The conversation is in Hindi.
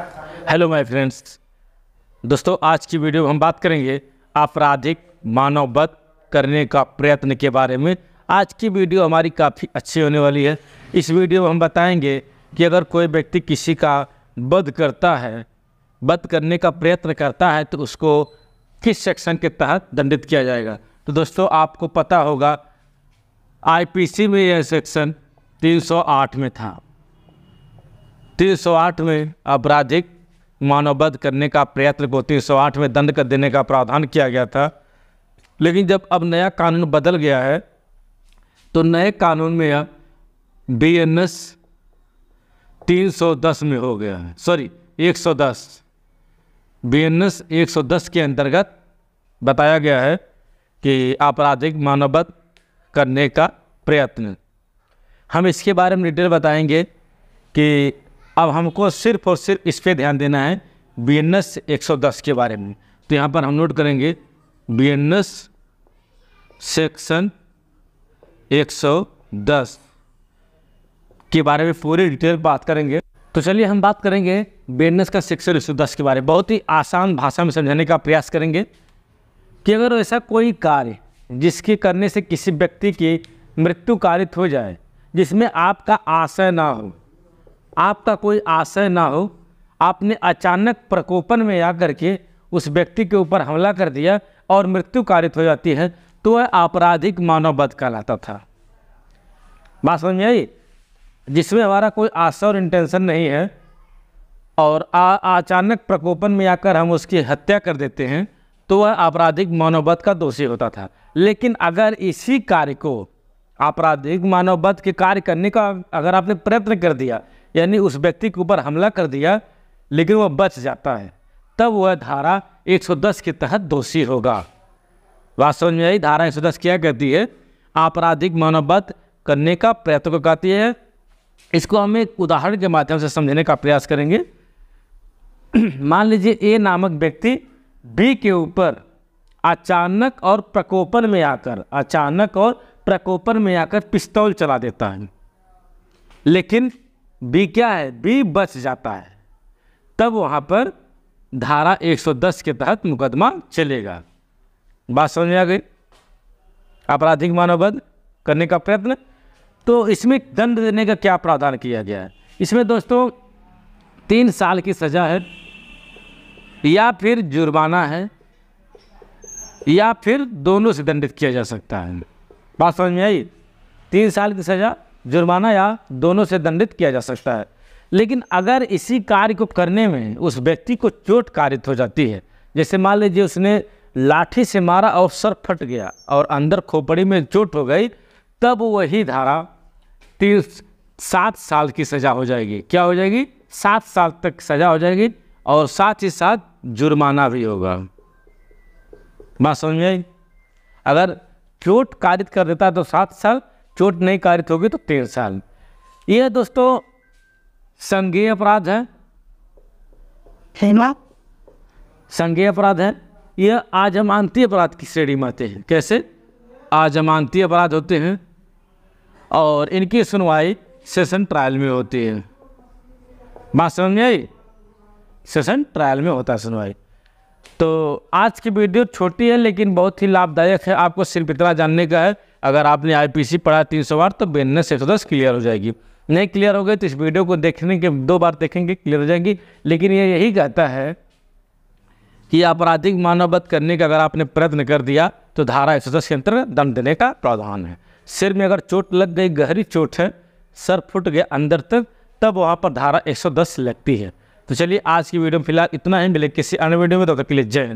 हेलो माय फ्रेंड्स, दोस्तों आज की वीडियो में हम बात करेंगे आपराधिक मानववध करने का प्रयत्न के बारे में। आज की वीडियो हमारी काफ़ी अच्छी होने वाली है। इस वीडियो में हम बताएंगे कि अगर कोई व्यक्ति किसी का वध करता है, वध करने का प्रयत्न करता है तो उसको किस सेक्शन के तहत दंडित किया जाएगा। तो दोस्तों आपको पता होगा IPC में यह सेक्शन 308 में था। 308 में आपराधिक मानववध करने का प्रयत्न को 308 में दंड कर देने का प्रावधान किया गया था। लेकिन जब अब नया कानून बदल गया है तो नए कानून में यह BNS 310 में हो गया है, सॉरी 110, BNS 110 के अंतर्गत बताया गया है कि आपराधिक मानववध करने का प्रयत्न। हम इसके बारे में डिटेल बताएंगे कि अब हमको सिर्फ और सिर्फ इस पे ध्यान देना है BNS 110 के बारे में। तो यहाँ पर हम नोट करेंगे BNS सेक्शन 110 के बारे में पूरी डिटेल बात करेंगे। तो चलिए हम बात करेंगे BNS का सेक्शन 110 के बारे में। बहुत ही आसान भाषा में समझाने का प्रयास करेंगे कि अगर ऐसा कोई कार्य जिसके करने से किसी व्यक्ति की मृत्यु कारित हो जाए, जिसमें आपका आशय ना हो, आपका कोई आशय ना हो, आपने अचानक प्रकोपन में आकर के उस व्यक्ति के ऊपर हमला कर दिया और मृत्यु कारित हो जाती है, तो वह आपराधिक मानववध कहलाता था। बात समझ में आई? जिसमें हमारा कोई आशय और इंटेंशन नहीं है और अचानक प्रकोपन में आकर हम उसकी हत्या कर देते हैं तो वह आपराधिक मानववध का दोषी होता था। लेकिन अगर इसी कार्य को आपराधिक मानववध के कार्य करने का अगर आपने प्रयत्न कर दिया, यानी उस व्यक्ति के ऊपर हमला कर दिया लेकिन वह बच जाता है, तब वह धारा 110 के तहत दोषी होगा। वास्तव में यही धारा 110 क्या कहती है? आपराधिक मानववध करने का प्रयत्न को कहती है। इसको हम एक उदाहरण के माध्यम से समझने का प्रयास करेंगे। मान लीजिए ए नामक व्यक्ति बी के ऊपर अचानक और प्रकोपन में आकर पिस्तौल चला देता है, लेकिन बी क्या है? बी बच जाता है। तब वहाँ पर धारा 110 के तहत मुकदमा चलेगा। बात समझ में आ गई? आपराधिक मानववध करने का प्रयत्न। तो इसमें दंड देने का क्या प्रावधान किया गया है? इसमें दोस्तों 3 साल की सज़ा है, या फिर जुर्माना है, या फिर दोनों से दंडित किया जा सकता है। बात समझ में आई? 3 साल की सज़ा, जुर्माना या दोनों से दंडित किया जा सकता है। लेकिन अगर इसी कार्य को करने में उस व्यक्ति को चोट कारित हो जाती है, जैसे मान लीजिए उसने लाठी से मारा और सर फट गया और अंदर खोपड़ी में चोट हो गई, तब वही धारा 7 साल की सज़ा हो जाएगी। क्या हो जाएगी? 7 साल तक सज़ा हो जाएगी और साथ ही साथ जुर्माना भी होगा। बात समझ में आई? अगर चोट कारित कर देता है तो 7 साल, चोट नहीं कारित होगी तो 3 साल। यह दोस्तों संज्ञेय अपराध है, संज्ञेय अपराध है। यह आजमानती अपराध की श्रेणी में आते हैं। कैसे? आजमानती अपराध होते हैं और इनकी सुनवाई सेशन ट्रायल में होती है। बात समझ में आई? सेशन ट्रायल में होता है सुनवाई। तो आज की वीडियो छोटी है लेकिन बहुत ही लाभदायक है। आपको सिर्फ इतना जानने का है, अगर आपने IPC पढ़ा 308 तो BNS 110 क्लियर हो जाएगी। नहीं क्लियर हो गई तो इस वीडियो को देखने के 2 बार देखेंगे, क्लियर हो जाएगी। लेकिन ये यही कहता है कि आपराधिक मानववध करने का अगर आपने प्रयत्न कर दिया तो धारा 110 के अंतर्गत दंड देने का प्रावधान है। सिर में अगर चोट लग गई, गहरी चोट है, सर फुट गया अंदर तक, तब वहाँ पर धारा 110 लगती है। तो चलिए आज की वीडियो में फिलहाल इतना ही। मिले किसी अन्य वीडियो में, तब तक के लिए जय हिंद।